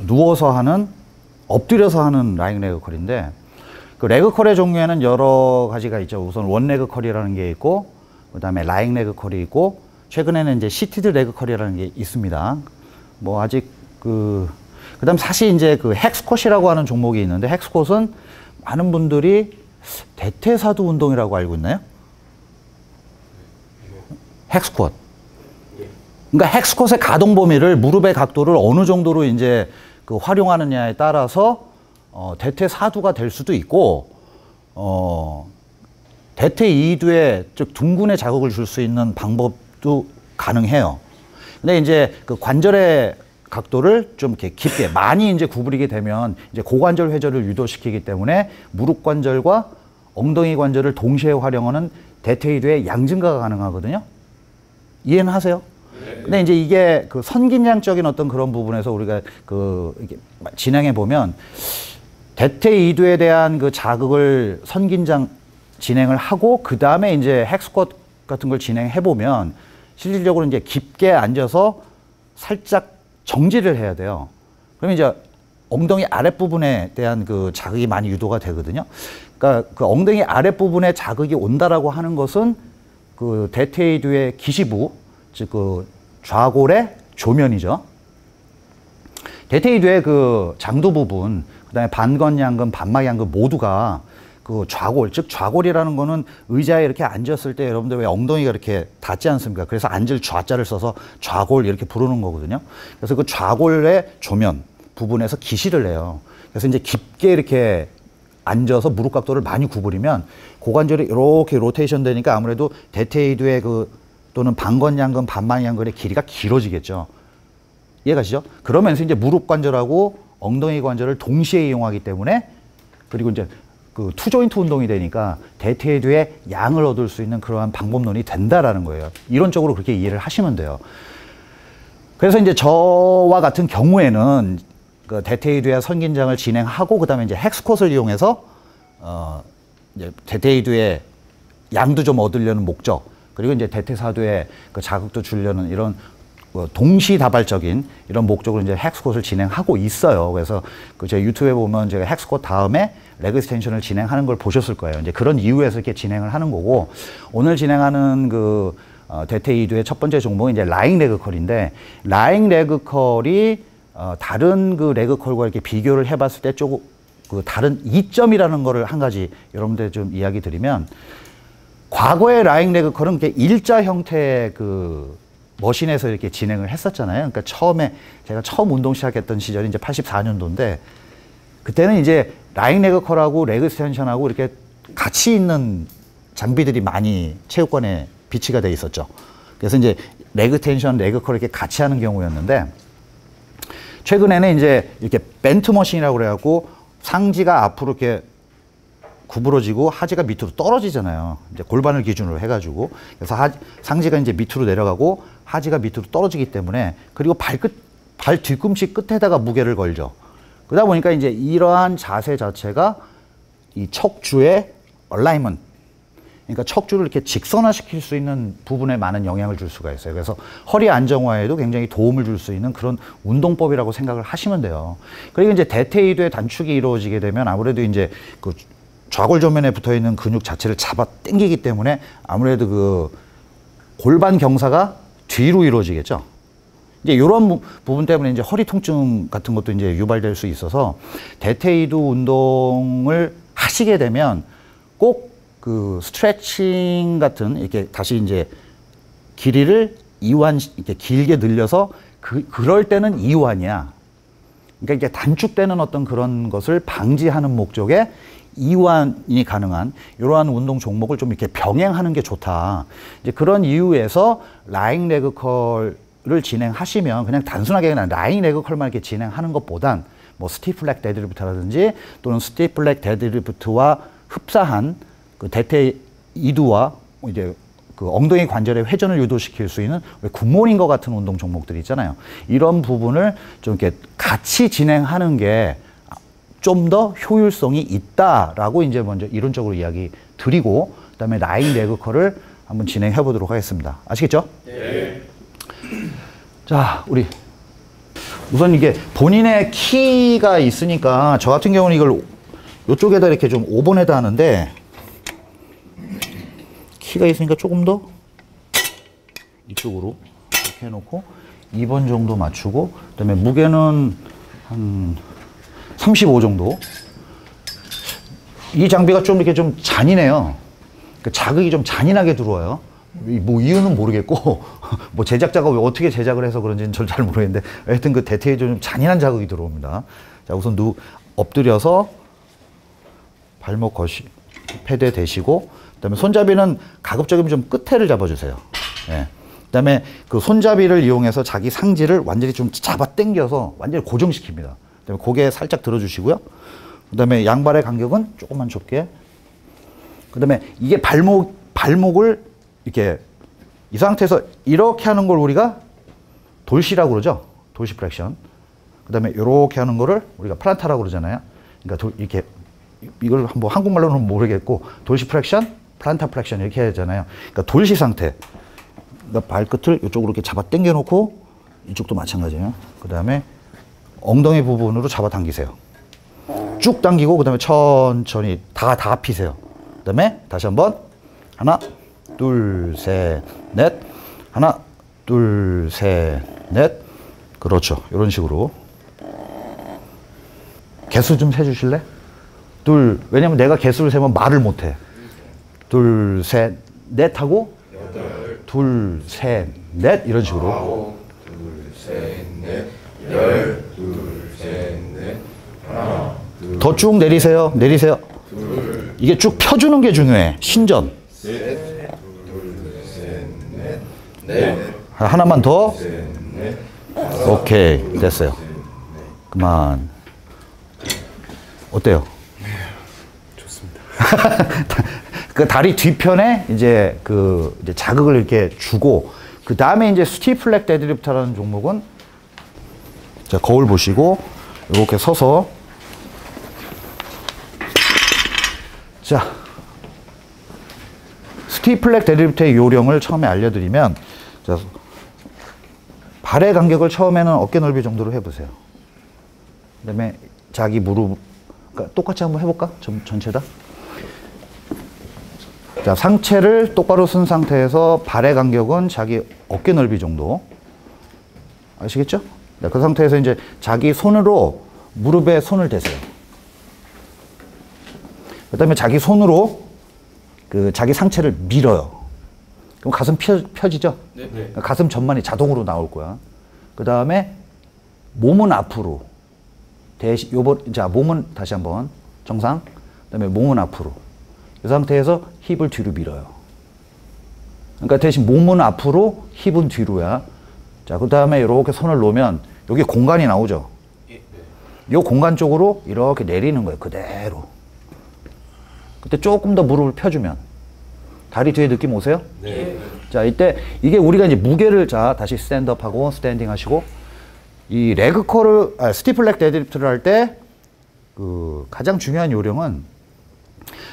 누워서 하는, 엎드려서 하는 라잉 레그컬인데, 그 레그컬의 종류에는 여러 가지가 있죠. 우선 원 레그컬이라는 게 있고, 그 다음에 라잉 레그컬이 있고, 최근에는 이제 시티드 레그컬이라는 게 있습니다. 뭐 아직 그 다음 사실 이제 그 핵스쿼트라고 하는 종목이 있는데, 핵스쿼트는 많은 분들이 대퇴사두 운동이라고 알고 있나요? 핵스쿼트. 그러니까 핵스쿼트의 가동 범위를, 무릎의 각도를 어느 정도로 이제 그 활용하느냐에 따라서 대퇴사두가 될 수도 있고, 대퇴이두에, 즉 둥근에 자극을 줄 수 있는 방법도 가능해요. 근데 이제 그 관절의 각도를 좀 이렇게 깊게 많이 이제 구부리게 되면 이제 고관절 회전을 유도시키기 때문에 무릎 관절과 엉덩이 관절을 동시에 활용하는 대퇴이두의 양증가가 가능하거든요. 이해는 하세요? 근데 이제 이게 그 선긴장적인 어떤 그런 부분에서 우리가 진행해 보면, 대퇴이두에 대한 그 자극을 선긴장 진행을 하고, 그 다음에 이제 핵스쿼트 같은 걸 진행해 보면 실질적으로 이제 깊게 앉아서 살짝 정지를 해야 돼요. 그러면 이제 엉덩이 아랫부분에 대한 그 자극이 많이 유도가 되거든요. 그러니까 그 엉덩이 아랫부분에 자극이 온다라고 하는 것은 그 대퇴이두의 기시부, 즉 그 좌골의 조면이죠. 대퇴이두의 그 장두 부분, 그다음에 반건양근, 반막양근 모두가 그 좌골, 즉 좌골이라는 거는 의자에 이렇게 앉았을 때 여러분들 왜 엉덩이가 이렇게 닿지 않습니까? 그래서 앉을 좌자를 써서 좌골 이렇게 부르는 거거든요. 그래서 그 좌골의 조면 부분에서 기시를 해요. 그래서 이제 깊게 이렇게 앉아서 무릎 각도를 많이 구부리면 고관절이 이렇게 로테이션 되니까 아무래도 대퇴이두의 그, 또는 반건양근, 반막양근의 길이가 길어지겠죠. 이해가시죠? 그러면서 이제 무릎 관절하고 엉덩이 관절을 동시에 이용하기 때문에, 그리고 이제 그 투조인트 운동이 되니까 대퇴이두의 양을 얻을 수 있는 그러한 방법론이 된다라는 거예요. 이론적으로 그렇게 이해를 하시면 돼요. 그래서 이제 저와 같은 경우에는 그 대퇴이두의 선긴장을 진행하고, 그다음에 이제 핵스쿼트를 이용해서 이제 대퇴이두의 양도 좀 얻으려는 목적, 그리고 이제 대퇴사두의 그 자극도 주려는 이런 동시다발적인 이런 목적으로 이제 핵스쿼트를 진행하고 있어요. 그래서 그 제 유튜브에 보면 제가 핵스쿼트 다음에 레그스텐션을 진행하는 걸 보셨을 거예요. 이제 그런 이유에서 이렇게 진행을 하는 거고, 오늘 진행하는 그 대퇴이두의 첫 번째 종목이 이제 라잉 레그컬인데, 라잉 레그컬이 다른 그 레그컬과 이렇게 비교를 해봤을 때 조금 그 다른 이점이라는 거를 한 가지 여러분들 좀 이야기 드리면, 과거의 라잉 레그컬은 이렇게 일자 형태의 그 머신에서 이렇게 진행을 했었잖아요. 그러니까 처음에 제가 처음 운동 시작했던 시절이 이제 84년도인데, 그때는 이제 라잉 레그컬하고 레그스텐션하고 이렇게 같이 있는 장비들이 많이 체육관에 비치가 돼 있었죠. 그래서 이제 레그스텐션, 레그컬 이렇게 같이 하는 경우였는데, 최근에는 이제 이렇게 벤트 머신이라고 그래갖고 상지가 앞으로 이렇게 구부러지고 하지가 밑으로 떨어지잖아요. 이제 골반을 기준으로 해가지고. 그래서 상지가 이제 밑으로 내려가고 하지가 밑으로 떨어지기 때문에, 그리고 발 뒤꿈치 끝에다가 무게를 걸죠. 그러다 보니까 이제 이러한 자세 자체가 이 척추의 얼라이먼트, 그러니까 척추를 이렇게 직선화 시킬 수 있는 부분에 많은 영향을 줄 수가 있어요. 그래서 허리 안정화에도 굉장히 도움을 줄 수 있는 그런 운동법이라고 생각을 하시면 돼요. 그리고 이제 대퇴이두의 단축이 이루어지게 되면 아무래도 이제 그 좌골 조면에 붙어 있는 근육 자체를 잡아 당기기 때문에 아무래도 그 골반 경사가 뒤로 이루어지겠죠. 이제 이런 부분 때문에 이제 허리 통증 같은 것도 이제 유발될 수 있어서, 대퇴이두 운동을 하시게 되면 꼭 그 스트레칭 같은, 이렇게 다시 이제 길이를 이완, 이렇게 길게 늘려서 그럴 때는 이완이야. 그러니까 이게 단축되는 어떤 그런 것을 방지하는 목적에 이완이 가능한 이러한 운동 종목을 좀 이렇게 병행하는 게 좋다. 이제 그런 이유에서 라잉 레그컬을 진행하시면, 그냥 단순하게 그냥 라잉 레그컬만 이렇게 진행하는 것보단 뭐 스티프 레그 데드리프트라든지, 또는 스티프 레그 데드리프트와 흡사한 그 대퇴이두와 이제 그 엉덩이 관절의 회전을 유도시킬 수 있는 굿모닝과 같은 운동 종목들이 있잖아요. 이런 부분을 좀 이렇게 같이 진행하는 게 좀 더 효율성이 있다라고 이제 먼저 이론적으로 이야기 드리고, 그다음에 라잉 레그컬을 한번 진행해 보도록 하겠습니다. 아시겠죠? 네. 자, 우리 우선 이게 본인의 키가 있으니까 저 같은 경우는 이걸 이쪽에다 이렇게 좀 5번에다 하는데 키가 있으니까 조금 더 이쪽으로 이렇게 해놓고 2번 정도 맞추고, 그 다음에 무게는 한 35 정도. 이 장비가 좀 이렇게 좀 잔인해요. 그 자극이 좀 잔인하게 들어와요. 뭐 이유는 모르겠고 뭐 제작자가 왜 어떻게 제작을 해서 그런지는 전 잘 모르겠는데, 하여튼 그 대퇴에 좀 잔인한 자극이 들어옵니다. 자, 우선 엎드려서 발목 거시 패드에 대시고, 그다음에 손잡이는 가급적이면 좀 끝에를 잡아주세요. 예. 그다음에 그 손잡이를 이용해서 자기 상지를 완전히 좀 잡아당겨서 완전히 고정시킵니다. 그다음에 고개 살짝 들어주시고요. 그다음에 양발의 간격은 조금만 좁게. 그다음에 이게 발목을 이렇게 이 상태에서 이렇게 하는 걸 우리가 돌시라고 그러죠. 돌시 프랙션. 그 다음에 이렇게 하는 거를 우리가 플란타라고 그러잖아요. 그러니까 이렇게 이걸 뭐 한국말로는 모르겠고 돌시 프랙션, 플란타 프랙션 이렇게 하잖아요. 그러니까 돌시 상태. 그러니까 발끝을 이쪽으로 이렇게 잡아 당겨 놓고, 이쪽도 마찬가지예요. 그 다음에 엉덩이 부분으로 잡아 당기세요. 쭉 당기고, 그 다음에 천천히 다 피세요. 그 다음에 다시 한번 하나 둘, 셋, 넷. 하나, 둘, 셋, 넷. 그렇죠. 이런 식으로. 개수 좀 세 주실래? 둘. 왜냐면 내가 개수를 세면 말을 못 해. 둘, 셋, 넷 하고 여덟. 둘, 셋, 넷. 이런 식으로. 아홉, 둘, 셋, 넷. 열, 둘, 셋, 넷. 하나, 둘. 더 쭉 내리세요. 내리세요. 둘. 이게 쭉 펴주는 게 중요해. 신전. 셋. 네. 하나만 더. 네. 오케이, 됐어요. 그만. 어때요? 네, 좋습니다. 그 다리 뒤편에 이제 이제 자극을 이렇게 주고, 그 다음에 이제 스티프 레그 데드리프트라는 종목은, 자, 거울 보시고 이렇게 서서, 자, 스티프 레그 데드리프트의 요령을 처음에 알려드리면, 자, 발의 간격을 처음에는 어깨 넓이 정도로 해보세요. 그 다음에 자기 무릎, 그러니까 똑같이 한번 해볼까? 전체 다. 자, 상체를 똑바로 쓴 상태에서 발의 간격은 자기 어깨 넓이 정도. 아시겠죠? 자, 그 상태에서 이제 자기 손으로 무릎에 손을 대세요. 그 다음에 자기 손으로 자기 상체를 밀어요. 그럼 가슴 펴지죠? 네. 가슴 전만이 자동으로 나올 거야. 그 다음에 몸은 앞으로. 자, 몸은 다시 한번 정상. 그 다음에 몸은 앞으로. 이 상태에서 힙을 뒤로 밀어요. 그러니까 대신 몸은 앞으로, 힙은 뒤로야. 자, 그 다음에 이렇게 손을 놓으면 여기 공간이 나오죠? 네. 이 공간 쪽으로 이렇게 내리는 거예요. 그대로. 그때 조금 더 무릎을 펴주면 다리 뒤에 느낌 오세요? 네. 자, 이때 이게 우리가 이제 무게를, 자, 다시 스탠드업하고 스탠딩 하시고, 이 레그컬을, 스티프 레그 데드리프트를 할 때 가장 중요한 요령은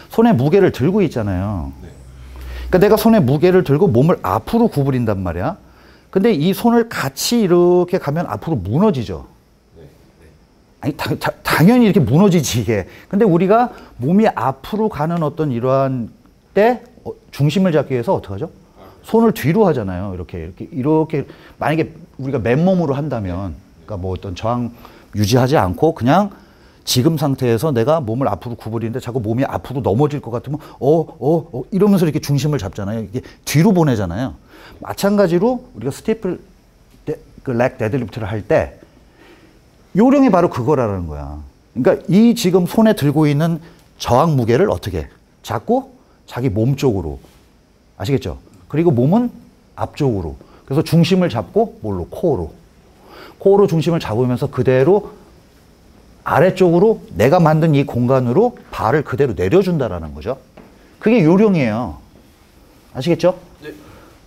손에 무게를 들고 있잖아요. 네. 그러니까 내가 손에 무게를 들고 몸을 앞으로 구부린단 말이야. 근데 이 손을 같이 이렇게 가면 앞으로 무너지죠. 아니, 당연히 이렇게 무너지지, 이게. 근데 우리가 몸이 앞으로 가는 어떤 이러한 때 중심을 잡기 위해서 어떻게 하죠? 손을 뒤로 하잖아요. 이렇게. 만약에 우리가 맨몸으로 한다면, 그러니까 뭐 어떤 저항 유지하지 않고 그냥 지금 상태에서 내가 몸을 앞으로 구부리는데 자꾸 몸이 앞으로 넘어질 것 같으면 이러면서 이렇게 중심을 잡잖아요. 이게 뒤로 보내잖아요. 마찬가지로 우리가 스티프 레그 데드리프트를 할 때 요령이 바로 그거라는 거야. 그러니까 이 지금 손에 들고 있는 저항 무게를 어떻게 잡고 자기 몸 쪽으로, 아시겠죠? 그리고 몸은 앞쪽으로. 그래서 중심을 잡고 뭘로? 코어로 중심을 잡으면서 그대로 아래쪽으로 내가 만든 이 공간으로 발을 그대로 내려준다라는 거죠. 그게 요령이에요. 아시겠죠? 네.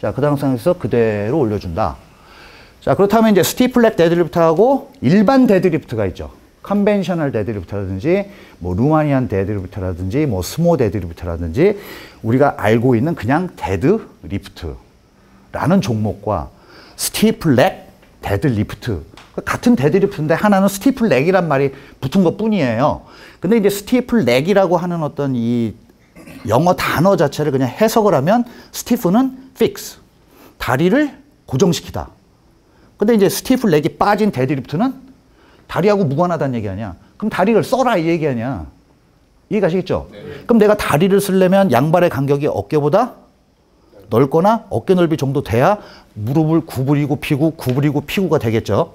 자, 그 상황에서 그대로 올려준다. 자, 그렇다면 이제 스티프 레그 데드리프트하고 일반 데드리프트가 있죠. 컨벤셔널 데드리프트라든지 뭐 루마니안 데드리프트라든지 뭐 스모 데드리프트라든지 우리가 알고 있는 그냥 데드리프트라는 종목과 스티프 레그 데드리프트 같은 데드리프트인데 하나는 스티프 레그란 말이 붙은 것 뿐이에요. 근데 이제 스티프 레그라고 하는 어떤 이 영어 단어 자체를 그냥 해석을 하면 스티프는 fix, 다리를 고정시키다. 근데 이제 스티프 레그 빠진 데드리프트는 다리하고 무관하다는 얘기 아니야. 그럼 다리를 써라 이 얘기 아니야. 이해 가시겠죠? 네. 그럼 내가 다리를 쓰려면 양발의 간격이 어깨보다 넓거나 어깨 넓이 정도 돼야 무릎을 구부리고 피고가 되겠죠.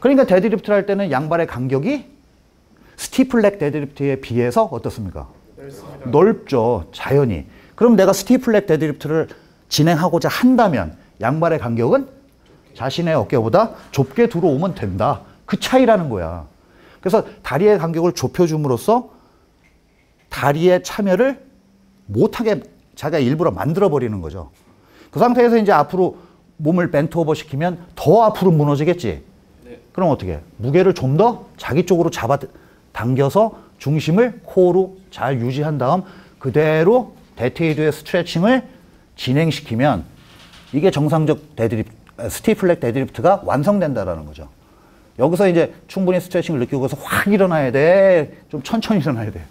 그러니까 데드리프트 할 때는 양발의 간격이 스티프 레그 데드리프트에 비해서 어떻습니까? 넓습니다. 넓죠, 자연히. 그럼 내가 스티프 레그 데드리프트를 진행하고자 한다면 양발의 간격은 자신의 어깨보다 좁게 들어오면 된다. 그 차이라는 거야. 그래서 다리의 간격을 좁혀줌으로써 다리의 참여를 못하게 자기가 일부러 만들어버리는 거죠. 그 상태에서 이제 앞으로 몸을 벤트오버 시키면 더 앞으로 무너지겠지. 네. 그럼 어떻게 해? 무게를 좀 더 자기 쪽으로 잡아당겨서 중심을 코어로 잘 유지한 다음 그대로 대퇴이두의 스트레칭을 진행시키면 이게 정상적 스티프 레그 데드리프트가 완성된다라는 거죠. 여기서 이제 충분히 스트레칭을 느끼고서 확 일어나야 돼. 좀 천천히 일어나야 돼.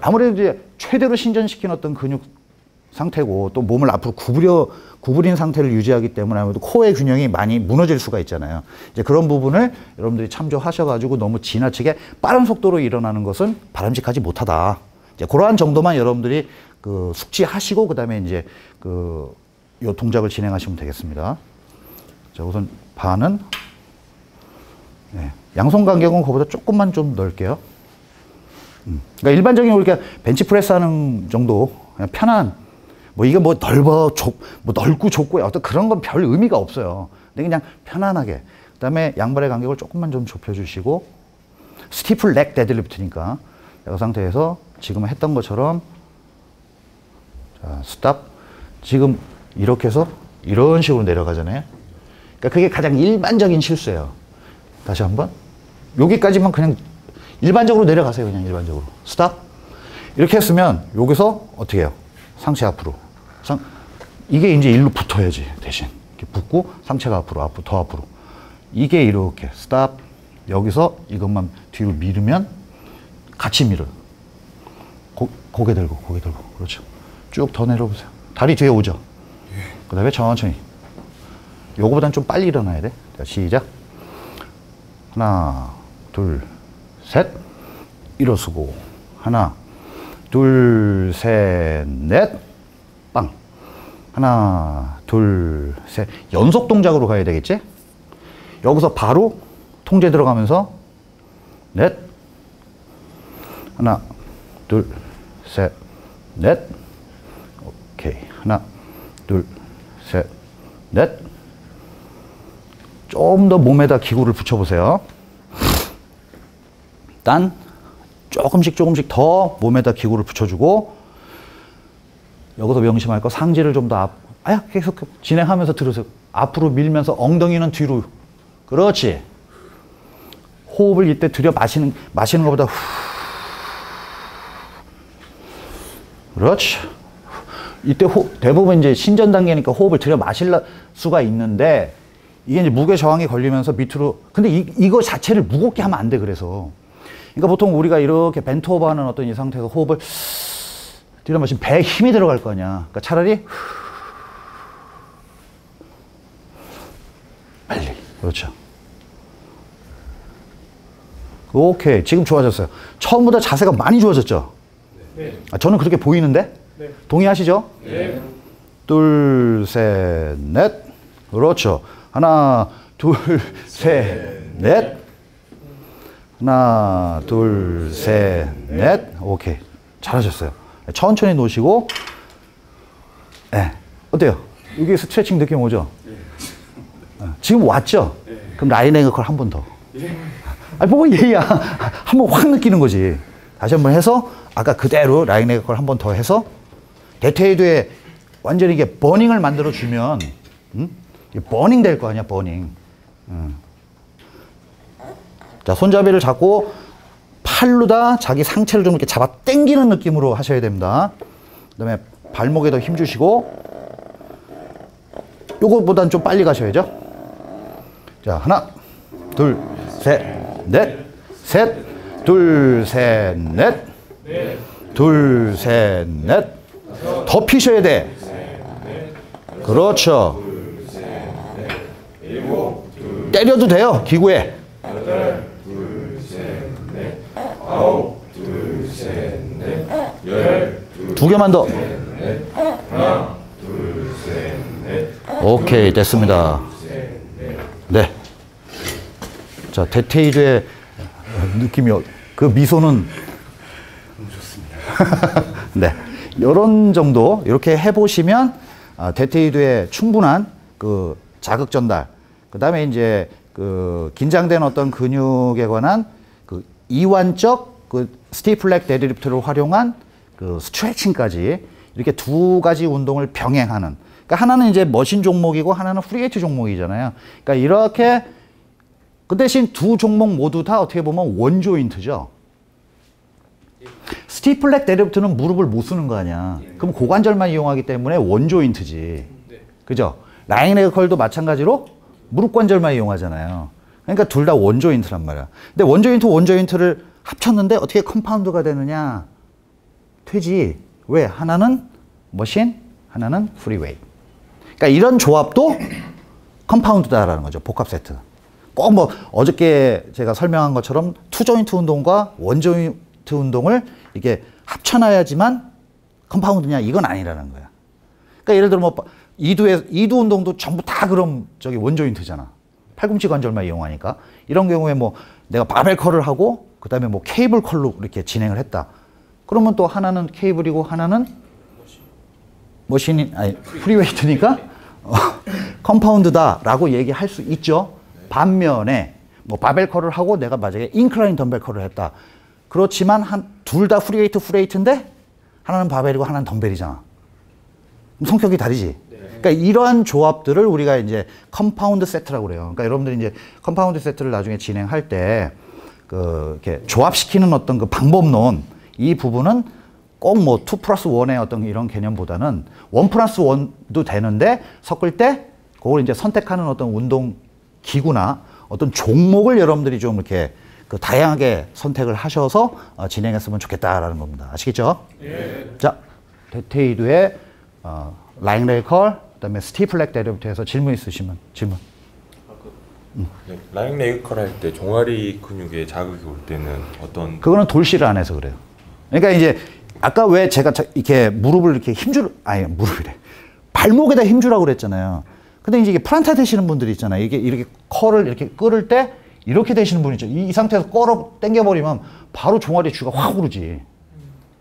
아무래도 이제 최대로 신전시킨 어떤 근육 상태고 또 몸을 앞으로 구부린 상태를 유지하기 때문에 아무래도 코어의 균형이 많이 무너질 수가 있잖아요. 이제 그런 부분을 여러분들이 참조하셔가지고 너무 지나치게 빠른 속도로 일어나는 것은 바람직하지 못하다. 이제 그러한 정도만 여러분들이 그 숙지하시고 그다음에 이제 그 요 동작을 진행하시면 되겠습니다. 자, 우선 반은 네, 양손 간격은 그거보다 조금만 좀 넓게요. 그러니까 일반적인 우리가 벤치프레스 하는 정도 그냥 편한 뭐 이게 뭐 넓고 좁고 어떤 그런 건 별 의미가 없어요. 근데 그냥 편안하게 그다음에 양발의 간격을 조금만 좀 좁혀주시고 스티프 레그 데드리프트니까 그 상태에서 지금 했던 것처럼 자, 스탑. 지금 이렇게 해서 이런 식으로 내려가잖아요. 그러니까 그게 가장 일반적인 실수예요. 다시 한번 여기까지만 그냥. 일반적으로 내려가세요. 그냥 일반적으로. 스탑. 이렇게 했으면 여기서 어떻게 해요? 상체 앞으로. 이게 이제 일로 붙어야지. 대신. 이렇게 붙고 상체가 앞으로, 더 앞으로. 이게 이렇게. 스탑. 여기서 이것만 뒤로 밀으면 같이 밀어요. 고개 들고. 그렇죠. 쭉 더 내려보세요. 다리 뒤에 오죠? 그 다음에 천천히. 요거보단 좀 빨리 일어나야 돼. 자, 시작. 하나, 둘, 셋, 일어서고 하나, 둘, 셋, 넷, 빵. 하나, 둘, 셋. 연속 동작으로 가야 되겠지? 여기서 바로 통제 들어가면서 넷, 하나, 둘, 셋, 넷. 오케이. 하나, 둘, 셋, 넷. 좀 더 몸에다 기구를 붙여보세요. 일단 조금씩 더 몸에다 기구를 붙여주고 여기서 명심할 거 상지를 좀 더 계속 진행하면서 들으세요. 앞으로 밀면서 엉덩이는 뒤로. 그렇지. 호흡을 이때 들여 마시는 것보다 후. 그렇지. 이때 대부분 이제 신전 단계니까 호흡을 들여 마실 수가 있는데 이게 이제 무게 저항이 걸리면서 밑으로. 근데 이거 자체를 무겁게 하면 안 돼. 그래서. 그러니까 보통 우리가 이렇게 벤트오버 하는 어떤 이 상태에서 호흡을 들여 마시면 배에 힘이 들어갈 거 아니야. 그러니까 차라리 빨리. 그렇죠. 오케이. 지금 좋아졌어요. 처음보다 자세가 많이 좋아졌죠? 네. 아, 저는 그렇게 보이는데? 네. 동의하시죠? 네. 둘, 셋, 넷. 그렇죠. 하나, 둘, 셋, 넷. 하나, 둘, 셋, 넷. 오케이. 잘하셨어요. 천천히 놓으시고. 네. 어때요? 여기 스트레칭 느낌 오죠? 네. 지금 왔죠? 네. 그럼 라잉 레그컬 한 번 더. 네. 아니, 뭐 얘야. 한 번 확 느끼는 거지. 다시 한 번 해서 아까 그대로 라잉 레그컬 한 번 더 해서 대퇴이두에 완전히 이게 버닝을 만들어주면 버닝 될 거 아니야, 버닝. 자, 손잡이를 잡고 팔로 다 자기 상체를 좀 이렇게 잡아 당기는 느낌으로 하셔야 됩니다. 그 다음에 발목에 더 힘 주시고 요거보단 좀 빨리 가셔야죠. 자, 하나, 둘, 셋, 넷, 셋, 둘, 셋, 넷, 둘, 셋, 넷. 더 피셔야 돼. 그렇죠. 때려도 돼요, 기구에. 두 개만 더. 오케이, 됐습니다. 네. 자, 대퇴이두의 느낌이, 그 미소는 좋습니다. 네. 요런 정도, 이렇게 해보시면, 대퇴이두의 충분한 그 자극 전달. 그 다음에 이제 그 긴장된 어떤 근육에 관한 그 이완적 그 스티프 레그 데드리프트를 활용한 그 스트레칭까지 이렇게 두 가지 운동을 병행하는, 그러니까 하나는 이제 머신 종목이고 하나는 프리웨이트 종목이잖아요. 그러니까 이렇게 그 대신 두 종목 모두 다 어떻게 보면 원조인트죠. 스티프 레그 데드리프트는 무릎을 못 쓰는 거 아니야. 그럼 고관절만 이용하기 때문에 원조인트지. 그죠? 라잉 레그컬도 마찬가지로 무릎 관절만 이용하잖아요. 그러니까 둘 다 원조인트란 말이야. 근데 원조인트를 합쳤는데 어떻게 컴파운드가 되느냐? 되지. 왜? 하나는 머신, 하나는 프리웨이. 그러니까 이런 조합도 컴파운드다라는 거죠. 복합 세트. 꼭 뭐 어저께 제가 설명한 것처럼 투조인트 운동과 원조인트 운동을 이렇게 합쳐놔야지만 컴파운드냐? 이건 아니라는 거야. 그러니까 예를 들어 뭐 이두 운동도 전부 다 그럼 저기 원조인트잖아. 팔꿈치 관절만 이용하니까. 이런 경우에 뭐 내가 바벨 컬을 하고 그 다음에 뭐 케이블 컬로 이렇게 진행을 했다. 그러면 또 하나는 케이블이고 하나는 머신이, 아니 프리웨이트니까 컴파운드다 라고 얘기할 수 있죠. 반면에 뭐 바벨 컬을 하고 내가 만약에 인클라인 덤벨 컬을 했다. 그렇지만 둘 다 프리웨이트인데 하나는 바벨이고 하나는 덤벨이잖아. 성격이 다르지. 그러니까 이러한 조합들을 우리가 이제 컴파운드 세트라고 그래요. 그러니까 여러분들이 이제 컴파운드 세트를 나중에 진행할 때 그 이렇게 조합시키는 어떤 그 방법론, 이 부분은 꼭 뭐 2+1의 어떤 이런 개념보다는 1+1도 되는데 섞을 때 그걸 이제 선택하는 어떤 운동 기구나 어떤 종목을 여러분들이 좀 이렇게 그 다양하게 선택을 하셔서 진행했으면 좋겠다라는 겁니다. 아시겠죠? 예. 자, 대퇴이두의 라잉 레그컬, 그다음에 스티프 레그 데드리프트에서 질문 있으시면 질문. 네, 라잉 레그컬 할 때 종아리 근육에 자극이 올 때는 어떤? 그거는 돌시를 안 해서 그래요. 그러니까 이제 아까 왜 제가 이렇게 무릎을 이렇게 발목에다 힘주라고 그랬잖아요. 근데 이제 이게 플란타 되시는 분들이 있잖아요. 이게 이렇게 컬을 이렇게 끌을 때 이렇게 되시는 분이 있죠. 이 상태에서 끌어 당겨버리면 바로 종아리 주가 확 오르지.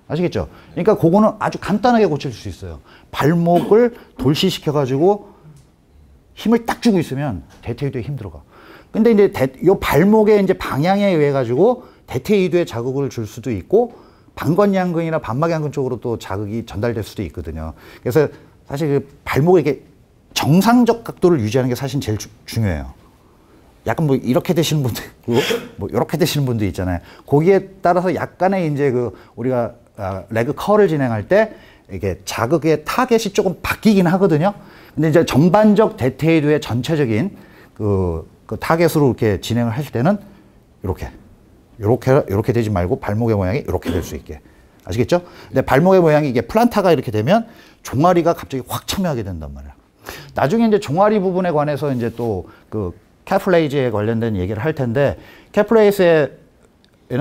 아시겠죠? 그러니까 그거는 아주 간단하게 고칠 수 있어요. 발목을 돌시시켜가지고 힘을 딱 주고 있으면 대퇴이두에 힘 들어가. 근데 이제 요 발목의 이제 방향에 의해 가지고 대퇴이두에 자극을 줄 수도 있고 반건양근이나 반막양근 쪽으로 또 자극이 전달될 수도 있거든요. 그래서 사실 그 발목에 이렇게 정상적 각도를 유지하는 게 사실 제일 중요해요. 약간 뭐 이렇게 되시는 분도 있고 뭐 이렇게 되시는 분도 있잖아요. 거기에 따라서 약간의 이제 그 우리가 레그 컬을 진행할 때 이게 자극의 타겟이 조금 바뀌긴 하거든요. 근데 이제 전반적 대퇴이두의 전체적인 그 타겟으로 이렇게 진행을 하실 때는 이렇게 되지 말고 발목의 모양이 이렇게 될 수 있게. 아시겠죠? 근데 발목의 모양이 이게 플란타가 이렇게 되면 종아리가 갑자기 확 참여하게 된단 말이야. 나중에 이제 종아리 부분에 관해서 이제 또 그 캐플레이즈에 관련된 얘기를 할 텐데, 캐플레이즈에는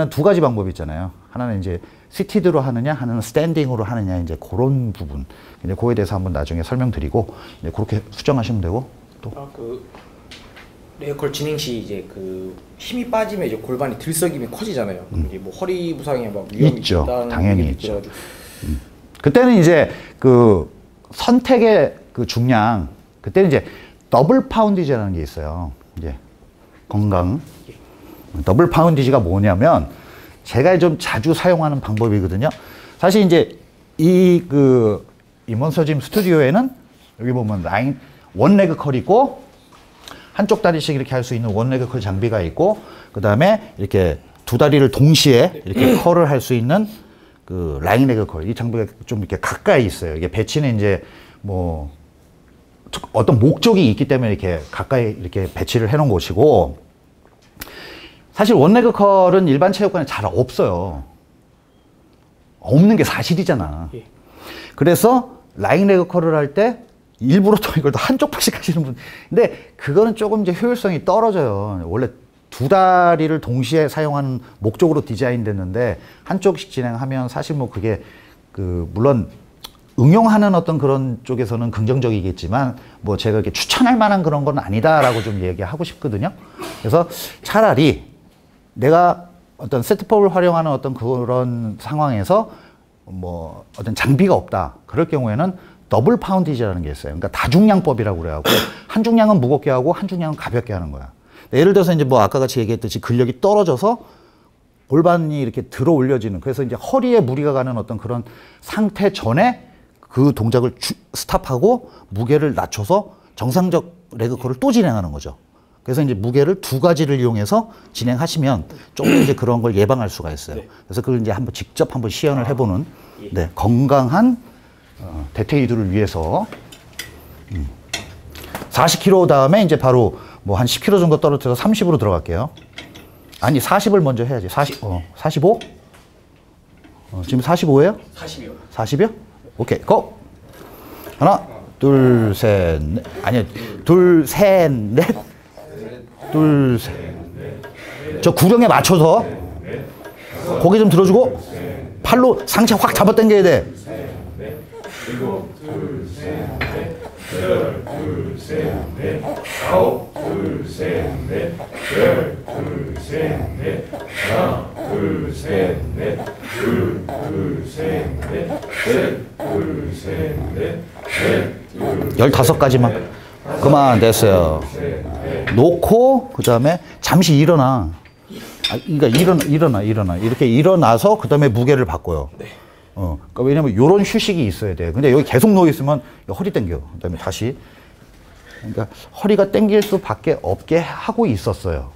두 가지 방법이 있잖아요. 하나는 이제 시티드로 하느냐, 하나는 스탠딩으로 하느냐, 이제 그런 부분. 이제 그거에 대해서 한번 나중에 설명드리고, 이제 그렇게 수정하시면 되고, 또. 레그컬 진행 시 이제 그 힘이 빠지면 이제 골반이 들썩임이 커지잖아요. 이게 뭐 허리 부상에 막 위험이 있죠. 당연히 있죠. 그때는 이제 그 선택의 그 중량, 그때는 이제 더블 파운디지라는 게 있어요. 이제 건강. 더블 파운디지가 뭐냐면 제가 좀 자주 사용하는 방법이거든요. 사실 이제 이 그 이먼서 짐 스튜디오에는 여기 보면 라인 원 레그 컬이 있고, 한쪽 다리씩 이렇게 할 수 있는 원 레그 컬 장비가 있고, 그 다음에 이렇게 두 다리를 동시에 이렇게 컬을 할 수 있는 그 라잉 레그 컬, 이 장비가 좀 이렇게 가까이 있어요. 이게 배치는 이제 뭐 어떤 목적이 있기 때문에 이렇게 가까이 이렇게 배치를 해 놓은 것이고, 사실 원레그컬은 일반 체육관에 잘 없어요. 없는 게 사실이잖아. 예. 그래서 라잉 레그컬을 할 때 일부러 또 이걸 또 한쪽 발씩 하시는 분, 근데 그거는 조금 이제 효율성이 떨어져요. 원래 두 다리를 동시에 사용하는 목적으로 디자인 됐는데 한쪽씩 진행하면 사실 뭐 그게 그 물론 응용하는 어떤 그런 쪽에서는 긍정적이겠지만 뭐 제가 이렇게 추천할 만한 그런 건 아니다라고 좀 얘기하고 싶거든요. 그래서 차라리 내가 어떤 세트법을 활용하는 어떤 그런 상황에서 뭐 어떤 장비가 없다 그럴 경우에는 더블 파운디지라는 게 있어요. 그러니까 다중량법이라고 그래갖고 한 중량은 무겁게 하고 한 중량은 가볍게 하는 거야. 예를 들어서 이제 뭐 아까 같이 얘기했듯이 근력이 떨어져서 골반이 이렇게 들어 올려지는, 그래서 이제 허리에 무리가 가는 어떤 그런 상태 전에 그 동작을 스탑하고 무게를 낮춰서 정상적 레그컬을 또 진행하는 거죠. 그래서 이제 무게를 두 가지를 이용해서 진행하시면 조금 이제 그런 걸 예방할 수가 있어요. 네. 그래서 그걸 이제 한번 직접 한번 시연을 해보는, 예. 네, 건강한 대퇴이두를 위해서 40kg 다음에 이제 바로 뭐 한 10kg 정도 떨어뜨려서 30으로 들어갈게요. 아니 40을 먼저 해야지. 45? 지금 45예요? 40이요. 40이요? 오케이, 고! 하나, 둘, 셋, 넷. 아니요, 둘, 셋, 넷. 둘, 셋. 저 구령에 맞춰서 고개 좀 들어주고 팔로 상체 확 잡아 당겨야 돼. 둘, 셋, 넷. 열, 둘, 셋, 넷. 아홉, 둘, 셋, 넷. 열, 둘, 셋, 넷. 하나, 둘, 셋, 넷. 둘, 둘, 셋, 넷. 셋, 둘, 셋, 넷. 셋, 둘, 15가지만. 그만, 됐어요. 놓고, 그 다음에 잠시 일어나. 아, 그러니까 일어나. 이렇게 일어나서, 그 다음에 무게를 바꿔요. 네. 그러니까 왜냐면 요런 휴식이 있어야 돼요. 근데 여기 계속 누워있으면 허리 당겨. 그 다음에 다시. 그러니까 허리가 당길 수 밖에 없게 하고 있었어요.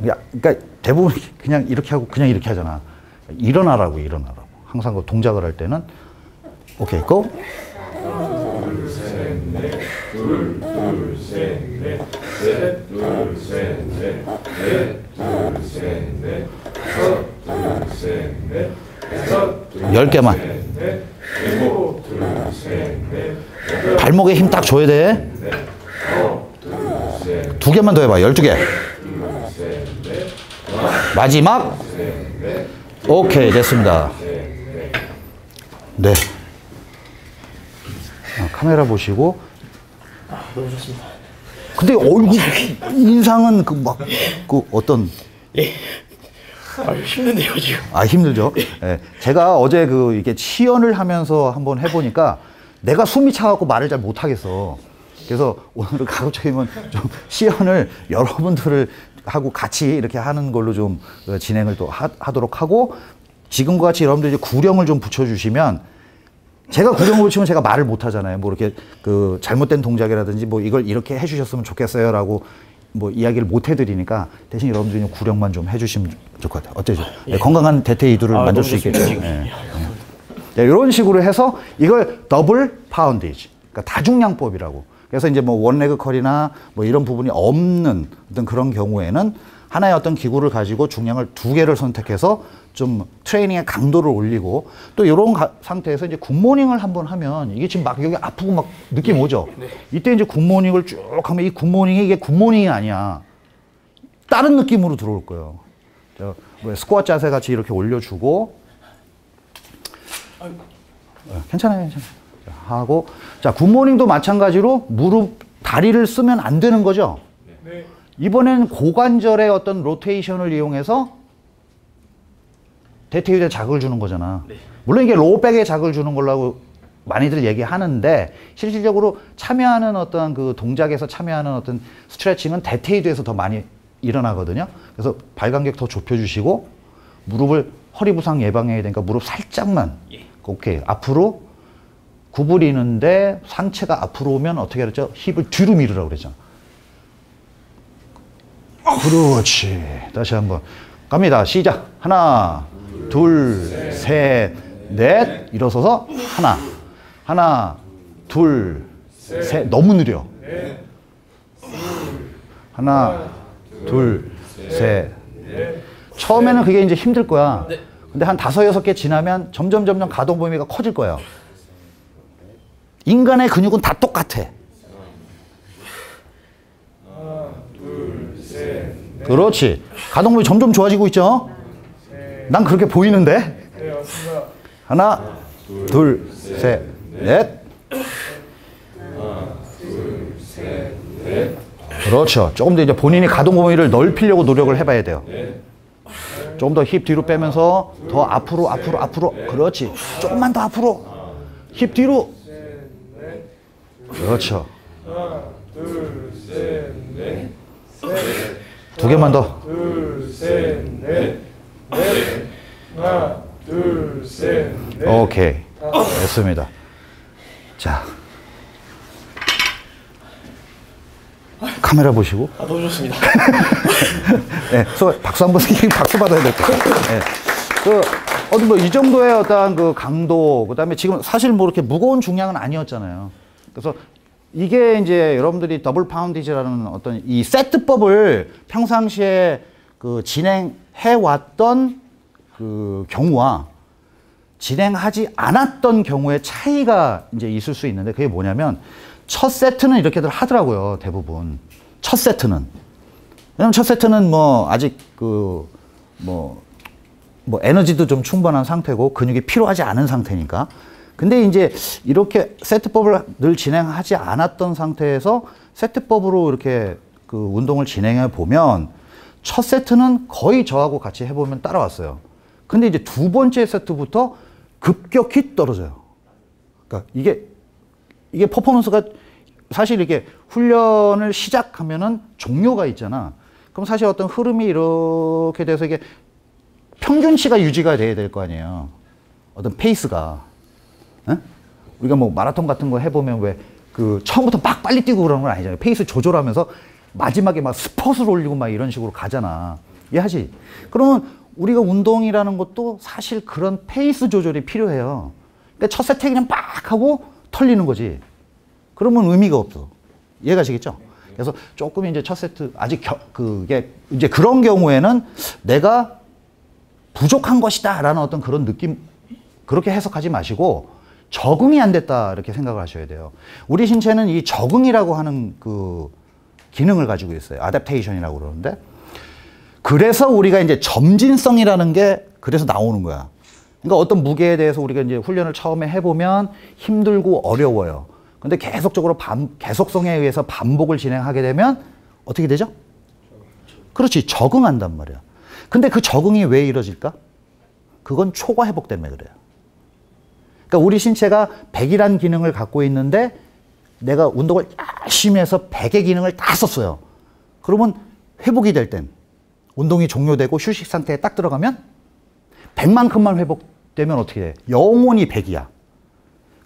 그러니까 대부분 그냥 이렇게 하고 그냥 이렇게 하잖아. 일어나라고. 항상 그 동작을 할 때는. 오케이, 고! 둘, 셋, 넷. 둘, 셋, 넷. 셋, 둘, 셋, 넷. 넷, 둘, 셋, 넷. 섯, 둘, 셋, 넷. 10개만. 발목에 힘 딱 줘야 돼. 2개만 더 해봐. 12개. 마지막. 오케이, 됐습니다. 네. 카메라 보시고. 너무 좋습니다. 근데 얼굴 인상은 그 막 그 어떤. 힘드네요, 지금. 아, 힘들죠? 예. 제가 어제 그, 이렇게 시연을 하면서 한번 해보니까 내가 숨이 차갖고 말을 잘 못하겠어. 그래서 오늘은 가급적이면 좀 시연을 여러분들을 하고 같이 이렇게 하는 걸로 좀 진행을 또 하도록 하고, 지금과 같이 여러분들이 구령을 좀 붙여주시면, 제가 구령을 붙이면 제가 말을 못하잖아요. 뭐 이렇게 그 잘못된 동작이라든지 뭐 이걸 이렇게 해주셨으면 좋겠어요 라고 뭐 이야기를 못 해드리니까 대신 여러분들이 구령만 좀 해주시면 좋을 것 같아요. 어때요? 예. 네, 건강한 대퇴이두를 만들 수 있게. 네. 네, 이런 식으로 해서 이걸 더블 파운디지, 그러니까 다중량법이라고. 그래서 이제 뭐 원레그컬이나 뭐 이런 부분이 없는 어떤 그런 경우에는 하나의 어떤 기구를 가지고 중량을 2개를 선택해서 좀 트레이닝의 강도를 올리고, 또 이런 상태에서 이제 굿모닝을 한번 하면, 이게 지금 막 여기 아프고 막 느낌 오죠? 네. 이때 이제 굿모닝을 쭉 하면 이 굿모닝이 이게 굿모닝이 아니야. 다른 느낌으로 들어올 거예요. 저 스쿼트 자세 같이 이렇게 올려주고. 네, 괜찮아요. 하고, 자, 굿모닝도 마찬가지로 무릎, 다리를 쓰면 안 되는 거죠? 네. 이번엔 고관절의 어떤 로테이션을 이용해서 대퇴이두에 자극을 주는 거잖아. 네. 물론 이게 로우백에 자극을 주는 거라고 많이들 얘기하는데, 실질적으로 참여하는 어떤 그 동작에서 참여하는 어떤 스트레칭은 대퇴이두에서 더 많이 일어나거든요. 그래서 발간격 더 좁혀주시고, 무릎을 허리 부상 예방해야 되니까 무릎 살짝만. 예. 오케이. 앞으로 구부리는데 상체가 앞으로 오면 어떻게 그랬죠? 힙을 뒤로 밀으라고 그랬잖아. 그렇지. 다시 한번 갑니다. 시작. 하나, 둘, 셋, 넷. 일어서서 하나, 둘, 셋. 너무 느려. 하나, 둘, 셋, 처음에는 그게 이제 힘들 거야. 근데 한 5, 6개 지나면 점점 가동 범위가 커질 거예요. 인간의 근육은 다 똑같아. 하나, 둘, 셋, 넷. 그렇지. 가동 범위 점점 좋아지고 있죠? 난 그렇게 보이는데? 네, 맞습니다. 하나, 둘, 셋, 넷. 하나, 둘, 셋, 넷. 그렇죠. 조금 더 이제 본인이 가동 범위를 넓히려고 노력을 해봐야 돼요. 조금 더 힙 뒤로 빼면서 더 앞으로, 앞으로. 그렇지. 조금만 더 앞으로. 힙 뒤로. 그렇죠. 하나, 둘, 셋, 넷. 두 개만 더. 둘, 셋, 넷. 하나, 둘, 셋, 넷. 오케이. 됐습니다. 자. 카메라 보시고. 아, 너무 좋습니다. 네, 박수 한번 박수 받아야 될 것 같아요. 네. 이 정도의 어떤 그 강도, 그 다음에 지금 사실 뭐 이렇게 무거운 중량은 아니었잖아요. 그래서 이게 이제 여러분들이 더블 파운디지라는 어떤 이 세트법을 평상시에 그 진행해왔던 그 경우와 진행하지 않았던 경우의 차이가 이제 있을 수 있는데, 그게 뭐냐면 첫 세트는 이렇게들 하더라고요. 대부분 첫 세트는, 왜냐면 첫 세트는 뭐 아직 그 뭐 에너지도 좀 충분한 상태고 근육이 필요하지 않은 상태니까. 근데 이제 이렇게 세트법을 늘 진행하지 않았던 상태에서 세트법으로 이렇게 그 운동을 진행해 보면 첫 세트는 거의 저하고 같이 해보면 따라왔어요. 근데 이제 두 번째 세트부터 급격히 떨어져요. 그러니까 이게 퍼포먼스가 사실 이렇게 훈련을 시작하면은 종료가 있잖아. 그럼 사실 어떤 흐름이 이렇게 돼서 이게 평균치가 유지가 돼야 될 거 아니에요. 어떤 페이스가. 응? 우리가 뭐 마라톤 같은 거 해보면 왜 그 처음부터 막 빨리 뛰고 그러는 건 아니잖아요. 페이스 조절하면서 마지막에 막 스폿을 올리고 막 이런 식으로 가잖아. 이해하지? 그러면 우리가 운동이라는 것도 사실 그런 페이스 조절이 필요해요. 그러니까 첫 세트에 그냥 빡 하고 털리는 거지. 그러면 의미가 없어. 이해가 가시겠죠? 그래서 조금 이제 첫 세트, 아직 그게 이제 그런 경우에는 내가 부족한 것이다 라는 어떤 그런 느낌, 그렇게 해석하지 마시고 적응이 안 됐다 이렇게 생각을 하셔야 돼요. 우리 신체는 이 적응이라고 하는 그 기능을 가지고 있어요. 어댑테이션이라고 그러는데, 그래서 우리가 이제 점진성이라는 게 그래서 나오는 거야. 그러니까 어떤 무게에 대해서 우리가 이제 훈련을 처음에 해보면 힘들고 어려워요. 근데 계속적으로 계속성에 의해서 반복을 진행하게 되면 어떻게 되죠? 그렇지, 적응한단 말이야. 근데 그 적응이 왜 이루어질까? 그건 초과회복 때문에 그래요. 그러니까 우리 신체가 100이란 기능을 갖고 있는데 내가 운동을 열심히 해서 100의 기능을 다 썼어요. 그러면 회복이 될 땐, 운동이 종료되고 휴식 상태에 딱 들어가면 100만큼만 회복되면 어떻게 돼? 영원히 100이야.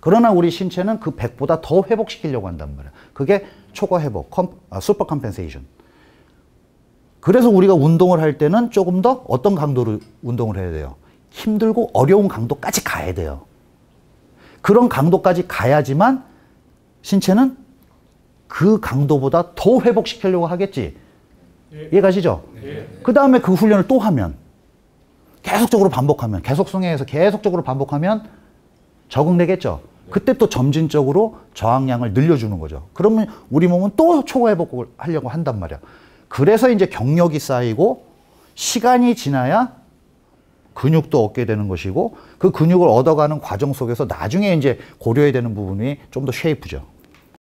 그러나 우리 신체는 그 100보다 더 회복시키려고 한단 말이야. 그게 초과회복, 슈퍼 컴펜세이션. 그래서 우리가 운동을 할 때는 조금 더 어떤 강도로 운동을 해야 돼요? 힘들고 어려운 강도까지 가야 돼요. 그런 강도까지 가야지만 신체는 그 강도보다 더 회복시키려고 하겠지. 예. 이해가시죠? 예. 그 다음에 그 훈련을 또 하면, 계속적으로 반복하면, 계속성에 의해서 계속적으로 반복하면 적응되겠죠. 그때 또 점진적으로 저항량을 늘려주는 거죠. 그러면 우리 몸은 또 초과회복을 하려고 한단 말이야. 그래서 이제 경력이 쌓이고 시간이 지나야 근육도 얻게 되는 것이고, 그 근육을 얻어가는 과정 속에서 나중에 이제 고려해야 되는 부분이 좀 더 쉐이프죠.